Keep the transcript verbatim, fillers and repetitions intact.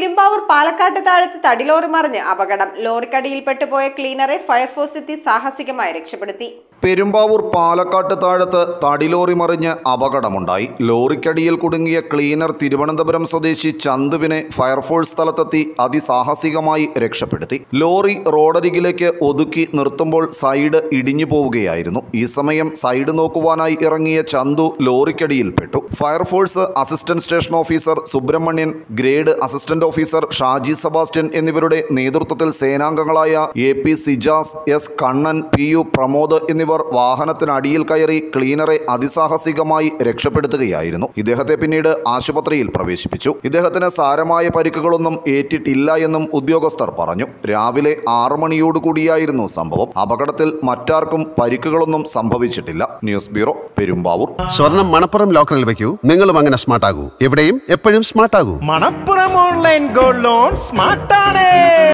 പെരുമ്പാവൂർ പാലക്കാട്ട് താഴത്ത് തടിലോറി മറിഞ്ഞ് അപകടം. ലോറിക്കടിയിൽപ്പെട്ടു പോയ ക്ലീനറെ ഫയർഫോഴ്സ് എത്തി സാഹസികമായി രക്ഷപ്പെടുത്തി. പെരുമ്പാവൂർ പാലക്കാട്ട് താഴത്ത് തടിലോറി മറിഞ്ഞ് അപകടമുണ്ടായി. ലോറിക്കടിയിൽ കുടുങ്ങിയ ക്ലീനർ തിരുവനന്തപുരം സ്വദേശി ചന്തുവിനെ ഫയർഫോഴ്സ് സ്ഥലത്തെത്തി അതിസാഹസികമായി രക്ഷപ്പെടുത്തി. ലോറി റോഡരികിലേക്ക് ഒതുക്കി നിർത്തുമ്പോൾ സൈഡ് ഇടിഞ്ഞു പോവുകയായിരുന്നു. ഈ സമയം സൈഡ് നോക്കുവാനായി ഇറങ്ങിയ ചന്തു ലോറിക്കടിയിൽപ്പെട്ടു. Fire force assistant station officer Subrahmanyan, grade assistant officer Shaji Sebastian എന്നിവരുടെ നേതൃത്വത്തിൽ സേനാംഗങ്ങളായ A P Sijas, S Kannan, P U Pramod എന്നിവർ വാഹനത്തിനടിയിൽ കയറി ക്ലീനറെ അതിസാഹസികമായി രക്ഷപ്പെടുത്തുകയായിരുന്നു. ഇദ്ദേഹത്തെ പിന്നീട് ആശുപത്രിയിൽ പ്രവേശിപ്പിച്ചു. ഇദ്ദേഹത്തിന് സാരമായ പരിക്കുകളൊന്നും ഏറ്റിട്ടില്ല എന്നും ഉദ്യോഗസ്ഥർ പറഞ്ഞു. രാവിലെ ആറു മണിയോട് കൂടിയായിരുന്നു സംഭവം. അപകടത്തിൽ മറ്റാർക്കും പരിക്കുകളൊന്നും സംഭവിച്ചിട്ടില്ല. News bureau, Perumbavoor. സ്വർണം മണപ്പുറം ലോക്കറിൽ വെക്കൂ. നിങ്ങളും അങ്ങനെ സ്മാർട്ട് ആകൂ. എവിടെയും എപ്പോഴും സ്മാർട്ട് ആകൂ. Manappuram online gold loan smart ആണ്.